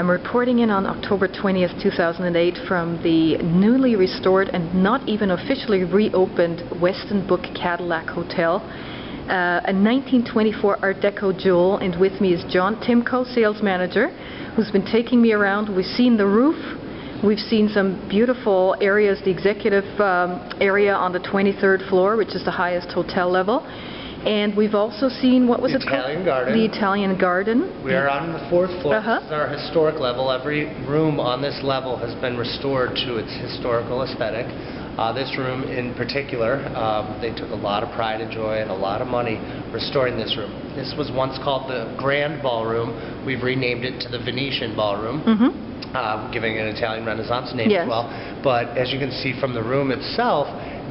I'm reporting in on October 20th, 2008 from the newly restored and not even officially reopened Westin Book Cadillac Hotel, a 1924 Art Deco jewel, and with me is John Timko, sales manager, who's been taking me around. We've seen the roof, we've seen some beautiful areas, the executive area on the 23rd floor, which is the highest hotel level. And we've also seen, what was it called? The Italian Garden. The Italian Garden. We are on the fourth floor. This is our historic level. Every room on this level has been restored to its historical aesthetic. This room in particular, they took a lot of pride and joy and a lot of money restoring this room. This was once called the Grand Ballroom. We've renamed it to the Venetian Ballroom. Giving an Italian Renaissance name as well. But as you can see from the room itself,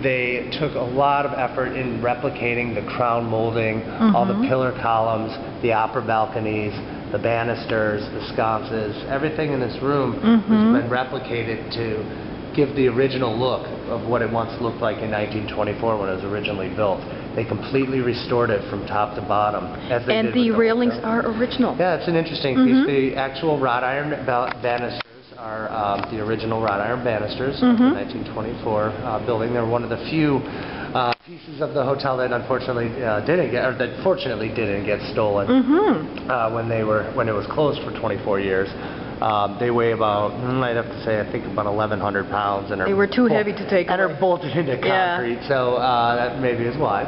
they took a lot of effort in replicating the crown molding, all the pillar columns, the opera balconies, the banisters, the sconces. Everything in this room has been replicated to give the original look of what it once looked like in 1924 when it was originally built. They completely restored it from top to bottom. As they and the railings are original. Yeah, it's an interesting piece. The actual wrought iron banisters are the original wrought iron banisters of the 1924 building. They're one of the few pieces of the hotel that unfortunately fortunately didn't get stolen when it was closed for 24 years. They weigh about, I'd have to say, I think about 1,100 pounds, and they were too heavy to take and away. Are bolted into concrete, so that maybe is why.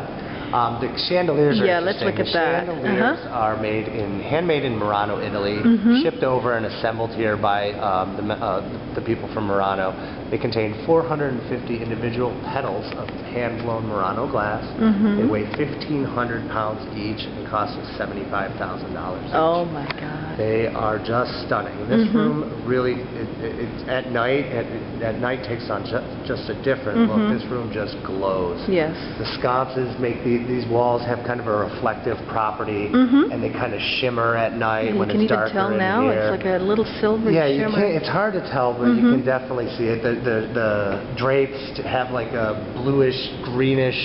The chandeliers are interesting. Let's look at that. The chandeliers are made in, handmade in Murano, Italy, shipped over and assembled here by the people from Murano. They contain 450 individual petals of hand-blown Murano glass. They weigh 1,500 pounds each and cost us $75,000 each. Oh my God. They are just stunning. This room really, at night takes on just a different look. This room just glows. Yes. The sconces make these walls have kind of a reflective property, and they kind of shimmer at night when it's darker in here. You can even tell now it's like a little silver shimmer. Yeah, it's hard to tell, but you can definitely see it. The drapes have like a bluish, greenish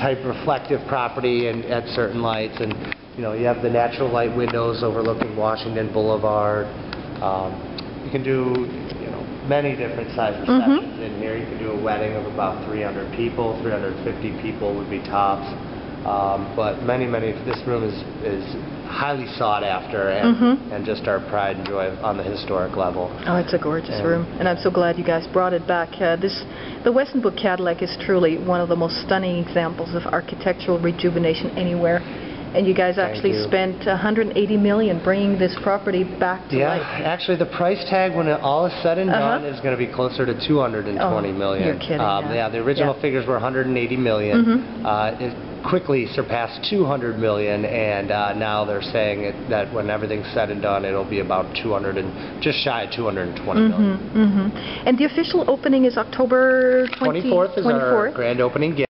type reflective property, and at certain lights. And you know, you have the natural light windows overlooking Washington Boulevard. You can do, you know, many different size receptions in here. You can do a wedding of about 300 people, 350 people would be tops. But this room is highly sought after and just our pride and joy on the historic level. Oh, it's a gorgeous room, and I'm so glad you guys brought it back. The Westin Book Cadillac is truly one of the most stunning examples of architectural rejuvenation anywhere. And you guys actually spent $180 million bringing this property back to life. Yeah, actually the price tag when it all is said and done is going to be closer to $220 million. You're kidding. Yeah, the original figures were $180 million. It quickly surpassed $200 million, and now they're saying that when everything's said and done, it'll be about just shy of $220 million. And the official opening is October 24th is our grand opening gift.